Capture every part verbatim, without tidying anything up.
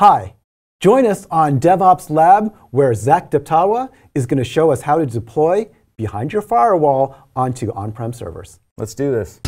Hi, join us on DevOps Lab, where Zach Deptawa is going to show us how to deploy behind your firewall onto on-prem servers. Let's do this.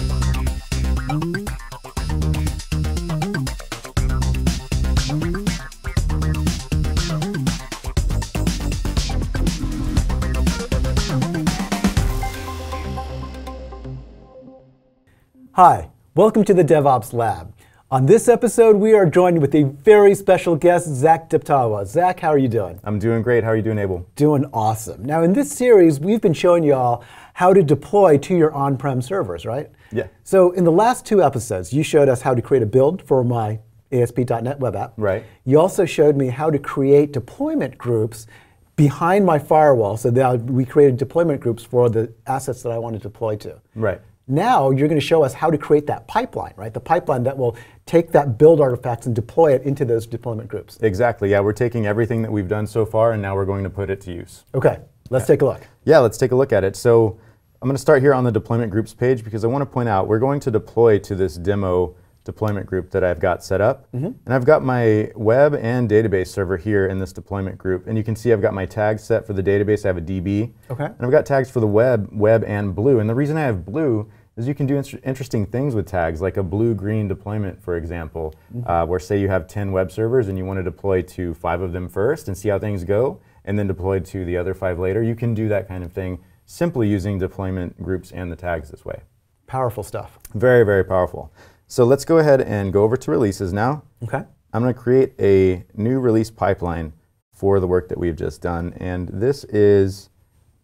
Hi, welcome to the DevOps Lab. On this episode, we are joined with a very special guest, Zach Deptawa. Zach, how are you doing? I'm doing great. How are you doing, Abel? Doing awesome. Now, in this series, we've been showing y'all how to deploy to your on-prem servers, right? Yeah. So in the last two episodes, you showed us how to create a build for my A S P dot net web app. Right. You also showed me how to create deployment groups behind my firewall, so that we created deployment groups for the assets that I want to deploy to. Right. Now you're going to show us how to create that pipeline, right? The pipeline that will take that build artifacts and deploy it into those deployment groups. Exactly. Yeah, we're taking everything that we've done so far, and now we're going to put it to use. OK, let's yeah. take a look. Yeah, let's take a look at it. So I'm going to start here on the deployment groups page, because I want to point out we're going to deploy to this demo deployment group that I've got set up. Mm-hmm. And I've got my web and database server here in this deployment group. And you can see I've got my tags set for the database. I have a D B. Okay. And I've got tags for the web, web, and blue. And the reason I have blue is you can do in- interesting things with tags, like a blue-green deployment, for example, mm-hmm. uh, where say you have ten web servers and you want to deploy to five of them first and see how things go, and then deploy to the other five later. You can do that kind of thing simply using deployment groups and the tags this way. Powerful stuff. Very, very powerful. So let's go ahead and go over to releases now. Okay. I'm going to create a new release pipeline for the work that we've just done. And this is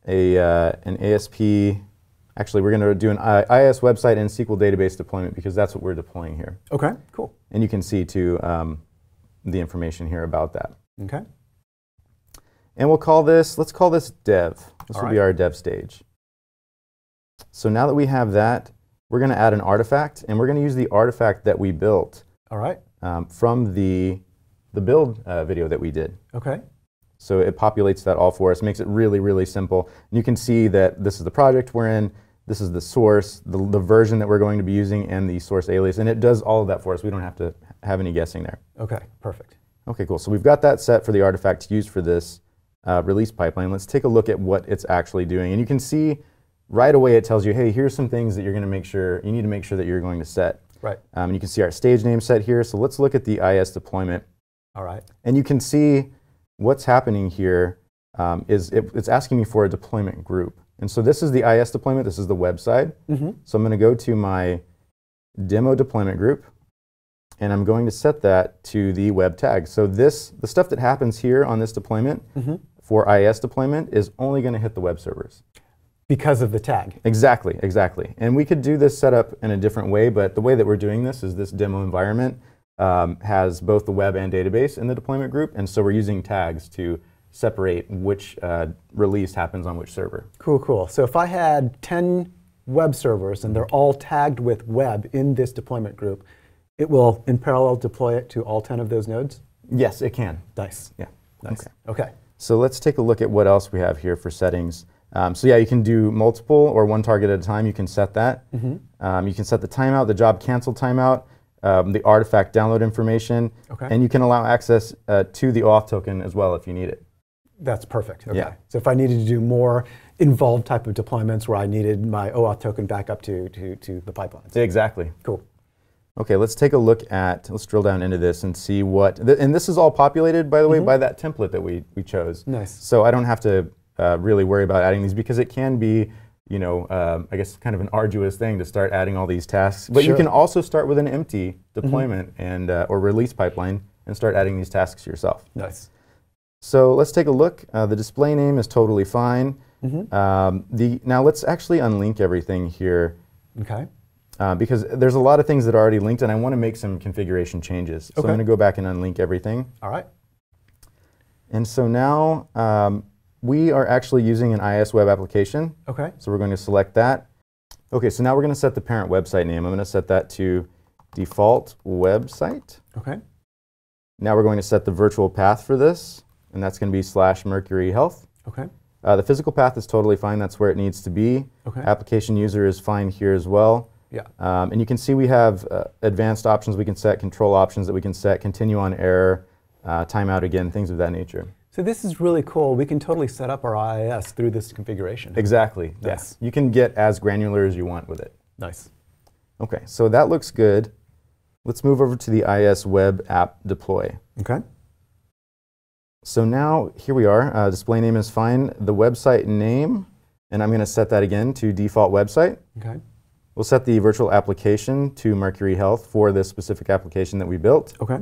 a, uh, an A S P, actually we're going to do an I I S website and S Q L database deployment, because that's what we're deploying here. Okay, cool. And you can see too um, the information here about that. Okay. And we'll call this, let's call this dev. This All will right. be our dev stage. So now that we have that, we're going to add an artifact, and we're going to use the artifact that we built All right. um, from the, the build uh, video that we did. Okay. So it populates that all for us, makes it really, really simple. And you can see that this is the project we're in, this is the source, the, the version that we're going to be using, and the source alias. And it does all of that for us. We don't have to have any guessing there. Okay, perfect. Okay, cool. So we've got that set for the artifact to use for this uh, release pipeline. Let's take a look at what it's actually doing. And you can see right away it tells you, hey, here's some things that you're going to make sure, you need to make sure that you're going to set. Right. Um, and you can see our stage name set here. So let's look at the I I S deployment. All right. And you can see what's happening here um, is it, it's asking me for a deployment group. And so this is the I I S deployment. This is the website. Mm-hmm. So I'm going to go to my demo deployment group, and I'm going to set that to the web tag. So this, the stuff that happens here on this deployment mm-hmm. for I I S deployment is only going to hit the web servers. Because of the tag. Exactly, exactly. And we could do this setup in a different way, but the way that we're doing this is this demo environment um, has both the web and database in the deployment group, and so we're using tags to separate which uh, release happens on which server. Cool, cool. So if I had ten web servers and they're all tagged with web in this deployment group, it will in parallel deploy it to all ten of those nodes? Yes, it can. Nice. Yeah. Nice. Okay. Okay. So let's take a look at what else we have here for settings. Um, so yeah, you can do multiple or one target at a time. You can set that. Mm-hmm. um, you can set the timeout, the job cancel timeout, um, the artifact download information, okay. and you can allow access uh, to the auth token as well if you need it. That's perfect. Okay. Yeah. So if I needed to do more involved type of deployments where I needed my OAuth token back up to, to, to the pipelines. Exactly. Cool. Okay, let's take a look at, let's drill down into this and see what, th and this is all populated, by the way, mm-hmm. by that template that we, we chose. Nice. So I don't have to Uh, really worry about adding these, because it can be, you know, uh, I guess kind of an arduous thing to start adding all these tasks. But sure. you can also start with an empty deployment mm-hmm. and uh, or release pipeline and start adding these tasks yourself. Nice. So let's take a look. Uh, the display name is totally fine. Mm-hmm. um, the now let's actually unlink everything here. Okay. Uh, because there's a lot of things that are already linked, and I want to make some configuration changes. Okay. So I'm going to go back and unlink everything. All right. And so now. Um, We are actually using an I I S web application. Okay. So we're going to select that. Okay, so now we're going to set the parent website name. I'm going to set that to default website. Okay. Now we're going to set the virtual path for this, and that's going to be slash Mercury Health. Okay. Uh, the physical path is totally fine. That's where it needs to be. Okay. Application user is fine here as well. Yeah. Um, and you can see we have uh, advanced options we can set, control options that we can set, continue on error, uh, timeout again, things of that nature. So this is really cool. We can totally set up our I I S through this configuration. Exactly. Yes. Yeah. You can get as granular as you want with it. Nice. Okay, so that looks good. Let's move over to the I I S web app deploy. Okay. So now here we are. Uh, display name is fine. The website name, and I'm going to set that again to default website. Okay. We'll set the virtual application to Mercury Health for this specific application that we built. Okay.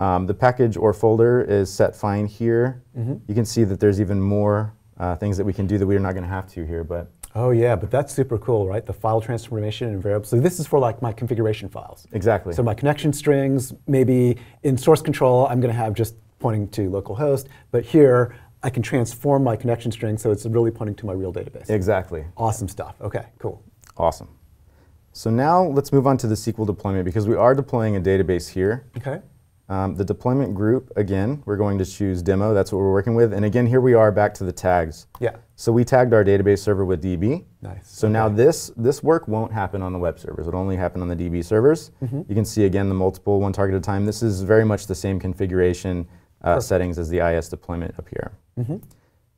Um, the package or folder is set fine here. Mm-hmm. You can see that there's even more uh, things that we can do that we're not going to have to here, but. Oh yeah, but that's super cool, right? The file transformation and variables. So this is for like my configuration files. Exactly. So my connection strings, maybe in source control, I'm going to have just pointing to localhost, but here I can transform my connection string so it's really pointing to my real database. Exactly. Awesome stuff. Okay, cool. Awesome. So now let's move on to the S Q L deployment because we are deploying a database here. Okay. Um, the deployment group, again, we're going to choose demo. That's what we're working with. And again, here we are back to the tags. Yeah. So we tagged our database server with D B. Nice. So okay. now this, this work won't happen on the web servers. It'll only happen on the D B servers. Mm-hmm. You can see, again, the multiple, one target at a time. This is very much the same configuration uh, settings as the I I S deployment up here. Mm-hmm.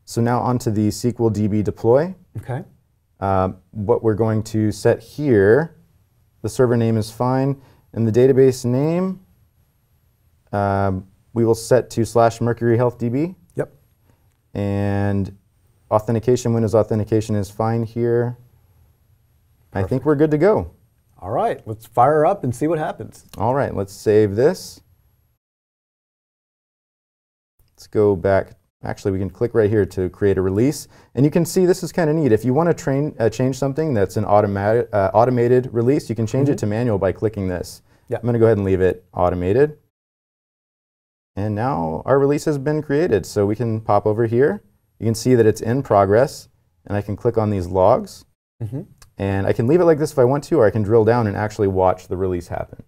So now onto the S Q L D B deploy. Okay. Uh, what we're going to set here, the server name is fine, and the database name, Um, we will set to slash Mercury Health D B. Yep. And authentication, Windows authentication is fine here. Perfect. I think we're good to go. All right, let's fire up and see what happens. All right, let's save this. Let's go back. Actually, we can click right here to create a release. And you can see this is kind of neat. If you want to train, uh, change something that's an automatic, uh, automated release, you can change mm-hmm. it to manual by clicking this. Yep. I'm going to go ahead and leave it automated. And now our release has been created. So we can pop over here. You can see that it's in progress. And I can click on these logs. Mm-hmm. And I can leave it like this if I want to, or I can drill down and actually watch the release happen.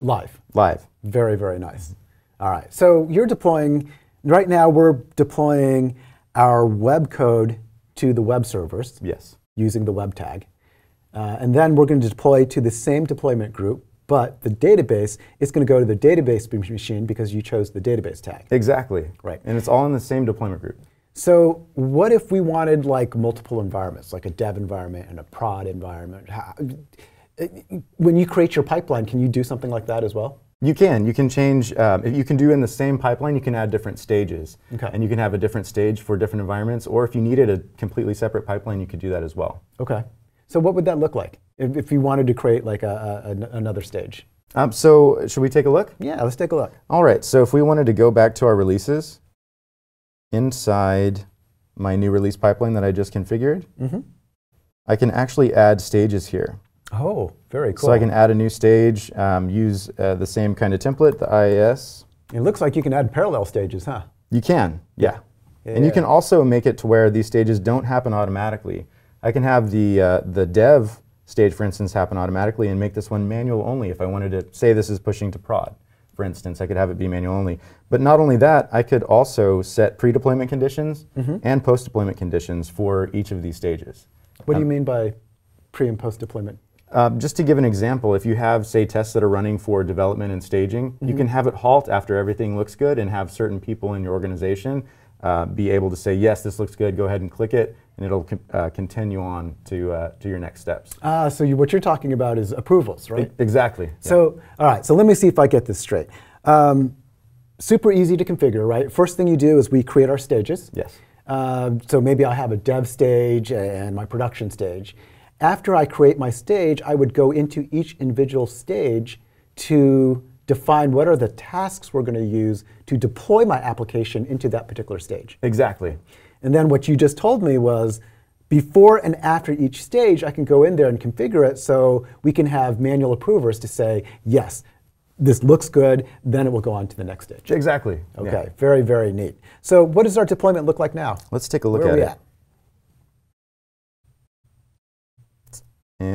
Live. Live. Very, very nice. Mm-hmm. All right. So you're deploying, right now we're deploying our web code to the web servers. Yes. Using the web tag. Uh, and then we're going to deploy to the same deployment group. But the database is going to go to the database machine because you chose the database tag. Exactly. Right. And it's all in the same deployment group. So what if we wanted like multiple environments, like a dev environment and a prod environment? How, when you create your pipeline, can you do something like that as well? You can. You can change. Um, you can do in the same pipeline, you can add different stages. Okay. And you can have a different stage for different environments. Or if you needed a completely separate pipeline, you could do that as well. Okay. So what would that look like if you wanted to create like a, a, another stage? Um, so should we take a look? Yeah, let's take a look. All right, so if we wanted to go back to our releases, inside my new release pipeline that I just configured, mm-hmm. I can actually add stages here. Oh, very cool. So I can add a new stage, um, use uh, the same kind of template, the I I S. It looks like you can add parallel stages, huh? You can, yeah. yeah. And you can also make it to where these stages don't happen automatically. I can have the, uh, the dev stage, for instance, happen automatically and make this one manual only. If I wanted to say this is pushing to prod, for instance, I could have it be manual only. But not only that, I could also set pre-deployment conditions mm-hmm. and post-deployment conditions for each of these stages. What um, do you mean by pre- and post-deployment? Um, just to give an example, if you have, say, tests that are running for development and staging, mm-hmm. you can have it halt after everything looks good and have certain people in your organization Uh, be able to say, yes, this looks good, go ahead and click it, and it'll uh, continue on to, uh, to your next steps. Ah, so you, what you're talking about is approvals, right? I, exactly. So, yeah. All right, so let me see if I get this straight. Um, super easy to configure, right? First thing you do is we create our stages. Yes. Uh, so maybe I have a dev stage and my production stage. After I create my stage, I would go into each individual stage to define what are the tasks we're going to use to deploy my application into that particular stage. Exactly. And then what you just told me was before and after each stage, I can go in there and configure it so we can have manual approvers to say, yes, this looks good, then it will go on to the next stage. Exactly. Okay. Yeah. Very, very neat. So what does our deployment look like now? Let's take a look at it. Where are we at?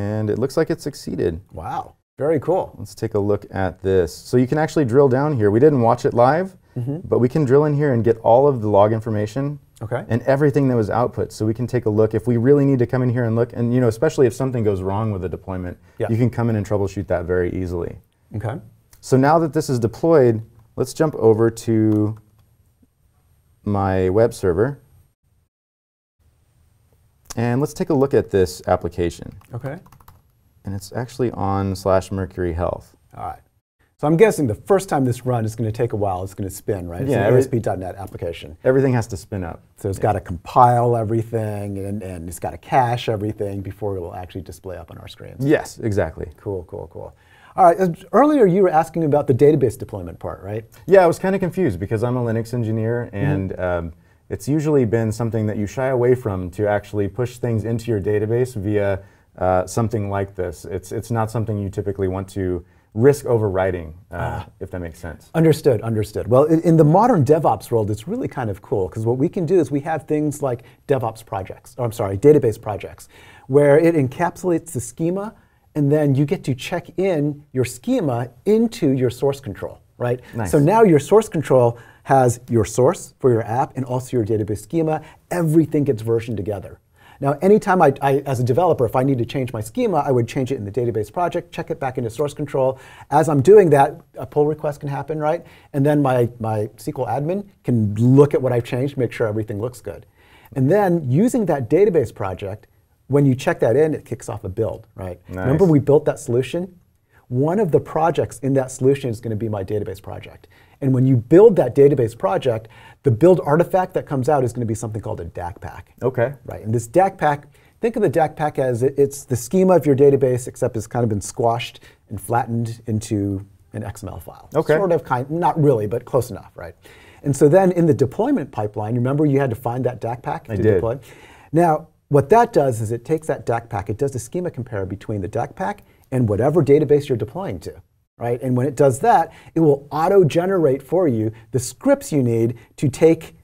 And it looks like it succeeded. Wow. Very cool. Let's take a look at this. So you can actually drill down here. We didn't watch it live, mm-hmm. but we can drill in here and get all of the log information okay. and everything that was output. So we can take a look if we really need to come in here and look. And you know, especially if something goes wrong with the deployment, yeah. you can come in and troubleshoot that very easily. Okay. So now that this is deployed, Let's jump over to my web server. And let's take a look at this application. Okay. And it's actually on slash Mercury Health. All right. So I'm guessing the first time this run is going to take a while. It's going to spin, right? It's yeah, an A S P dot net application. Everything has to spin up. So it's yeah. got to compile everything, and, and it's got to cache everything before it will actually display up on our screens. Yes, exactly. Cool, cool, cool. All right. Earlier, you were asking about the database deployment part, right? Yeah, I was kind of confused because I'm a Linux engineer, and mm-hmm. um, it's usually been something that you shy away from to actually push things into your database via uh, something like this. It's, it's not something you typically want to risk overriding, uh, uh, if that makes sense. Understood, understood. Well, in, in the modern DevOps world, it's really kind of cool, because what we can do is we have things like DevOps projects, or I'm sorry, database projects, where it encapsulates the schema, and then you get to check in your schema into your source control, right? Nice. So now your source control has your source for your app and also your database schema. Everything gets versioned together. Now, anytime I, I, as a developer, if I need to change my schema, I would change it in the database project, check it back into source control. As I'm doing that, a pull request can happen, right? And then my, my S Q L admin can look at what I've changed, make sure everything looks good. And then using that database project, when you check that in, it kicks off a build, right? Nice. Remember we built that solution? One of the projects in that solution is going to be my database project. And when you build that database project, the build artifact that comes out is going to be something called a D A C pack. Okay. Right. And this D A C pack, think of the D A C pack as it, it's the schema of your database, except it's kind of been squashed and flattened into an X M L file. Okay. Sort of kind, not really, but close enough, right? And so then in the deployment pipeline, remember you had to find that D A C pack to I did. deploy? Now, what that does is it takes that D A C pack, it does the schema compare between the D A C pack and whatever database you're deploying to. Right? And when it does that, it will auto-generate for you the scripts you need to take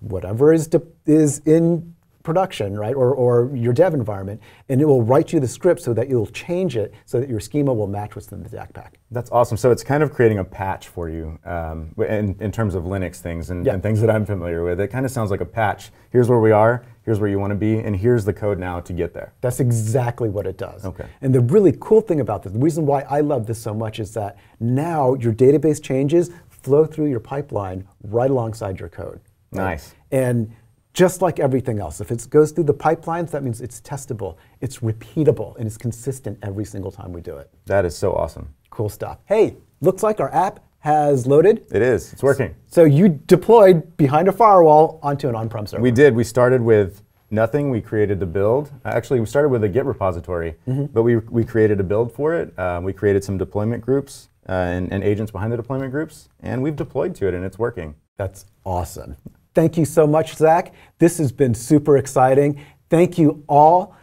whatever is, is in production, right, or, or your dev environment, and it will write you the script so that you'll change it so that your schema will match what's in the D A C pack. That's awesome. So it's kind of creating a patch for you um, in, in terms of Linux things and, yeah. and things that I'm familiar with. It kind of sounds like a patch. Here's where we are. Here's where you want to be, and here's the code now to get there. That's exactly what it does. Okay. And the really cool thing about this, the reason why I love this so much is that now your database changes flow through your pipeline right alongside your code. Right? Nice. And just like everything else, if it goes through the pipelines, that means it's testable, it's repeatable, and it's consistent every single time we do it. That is so awesome. Cool stuff. Hey, looks like our app has loaded. It is. It's working. So you deployed behind a firewall onto an on-prem server. We did. We started with nothing. We created the build. Actually, we started with a Git repository, mm-hmm. but we, we created a build for it. Uh, we created some deployment groups uh, and, and agents behind the deployment groups, and we've deployed to it, and it's working. That's awesome. Thank you so much, Zach. This has been super exciting. Thank you all.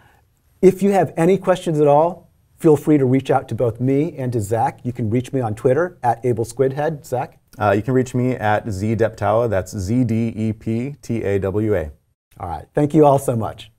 If you have any questions at all, feel free to reach out to both me and to Zach. You can reach me on Twitter at abelsquidhead. Zach? Uh, you can reach me at Z Deptawa. That's Z D E P T A W A. All right. Thank you all so much.